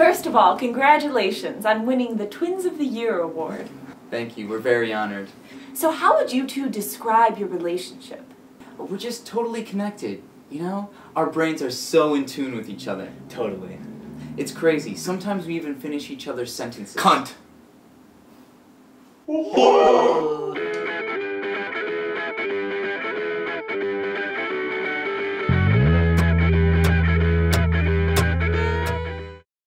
First of all, congratulations on winning the Twins of the Year award. Thank you. We're very honored. So how would you two describe your relationship? We're just totally connected, you know? Our brains are so in tune with each other. Totally. It's crazy. Sometimes we even finish each other's sentences. Cunt!